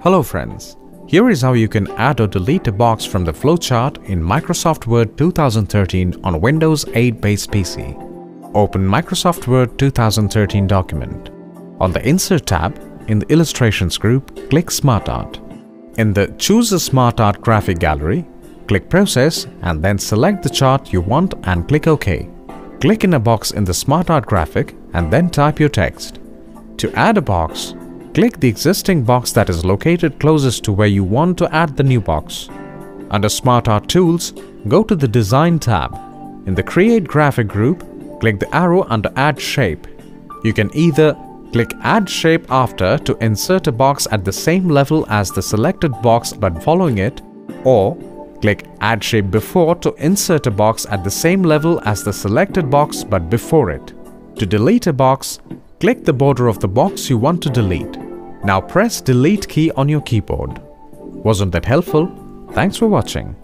Hello friends, here is how you can add or delete a box from the flowchart in Microsoft Word 2013 on a Windows 8 based PC. Open Microsoft Word 2013 document. On the Insert tab, in the Illustrations group, click Smart Art. In the Choose a Smart Art graphic gallery, click Process and then select the chart you want and click OK. Click in a box in the Smart Art graphic and then type your text. To add a box, click the existing box that is located closest to where you want to add the new box. Under Smart Art Tools, go to the Design tab. In the Create Graphic group, click the arrow under Add Shape. You can either click Add Shape after to insert a box at the same level as the selected box but following it, or click Add Shape before to insert a box at the same level as the selected box but before it. To delete a box, click the border of the box you want to delete. Now press Delete key on your keyboard. Wasn't that helpful? Thanks for watching.